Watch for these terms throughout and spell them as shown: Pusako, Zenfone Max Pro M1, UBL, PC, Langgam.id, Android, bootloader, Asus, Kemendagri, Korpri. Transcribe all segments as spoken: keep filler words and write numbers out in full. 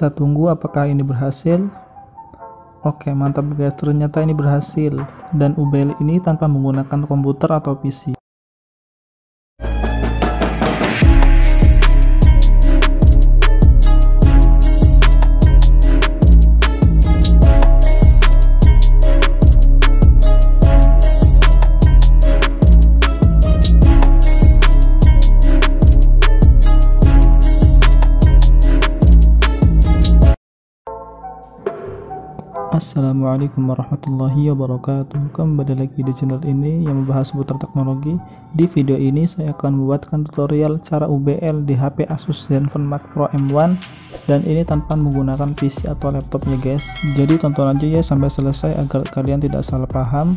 Kita tunggu apakah ini berhasil. Oke, mantap guys, ternyata ini berhasil, dan U B L ini tanpa menggunakan komputer atau P C. Assalamualaikum warahmatullahi wabarakatuh. Kembali lagi di channel ini yang membahas seputar teknologi. Di video ini saya akan membuatkan tutorial cara U B L di H P Asus Zenfone Max Pro M one, dan ini tanpa menggunakan P C atau laptopnya guys. Jadi tonton aja ya sampai selesai agar kalian tidak salah paham.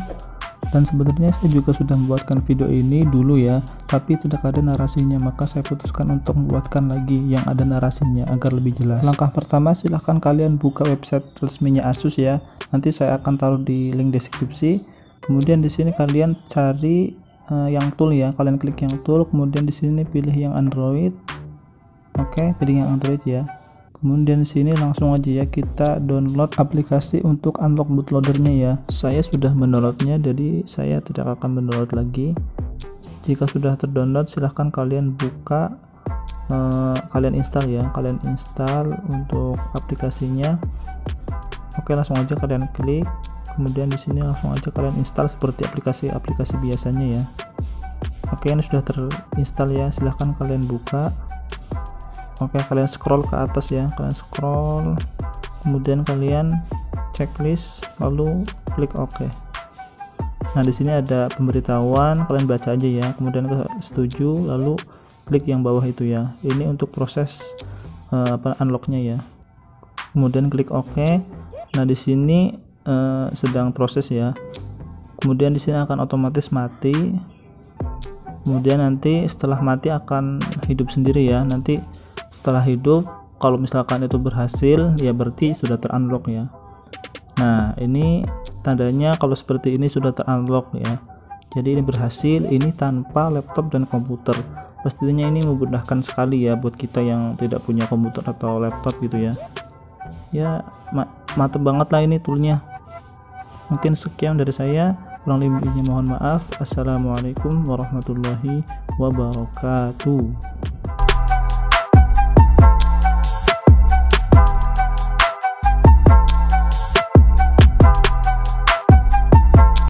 Dan sebenarnya saya juga sudah membuatkan video ini dulu ya, tapi tidak ada narasinya, maka saya putuskan untuk membuatkan lagi yang ada narasinya agar lebih jelas. Langkah pertama, silahkan kalian buka website resminya Asus ya, nanti saya akan taruh di link deskripsi. Kemudian di sini kalian cari uh, yang tool ya, kalian klik yang tool, kemudian di sini pilih yang Android. Oke, pilih yang Android ya. Kemudian di sini langsung aja ya kita download aplikasi untuk unlock bootloadernya ya. Saya sudah mendownloadnya, jadi saya tidak akan mendownload lagi. Jika sudah terdownload, silahkan kalian buka, eh, kalian install ya, kalian install untuk aplikasinya. Oke, langsung aja kalian klik. Kemudian di sini langsung aja kalian install seperti aplikasi-aplikasi biasanya ya. Oke, ini sudah terinstall ya. Silahkan kalian buka. Oke, kalian scroll ke atas ya, kalian scroll, kemudian kalian checklist, lalu klik OK. Nah, di sini ada pemberitahuan, kalian baca aja ya, kemudian setuju, lalu klik yang bawah itu ya. Ini untuk proses uh, apa unlocknya ya. Kemudian klik OK. Nah, di sini uh, sedang proses ya. Kemudian di sini akan otomatis mati. Kemudian nanti setelah mati akan hidup sendiri ya. Nanti setelah hidup, kalau misalkan itu berhasil ya berarti sudah terunlock ya. Nah, ini tandanya kalau seperti ini sudah terunlock ya. Jadi ini berhasil, ini tanpa laptop dan komputer. Pastinya ini memudahkan sekali ya buat kita yang tidak punya komputer atau laptop gitu ya. Ya mantep banget lah ini toolnya. Mungkin sekian dari saya, kurang lebihnya mohon maaf. Assalamualaikum warahmatullahi wabarakatuh.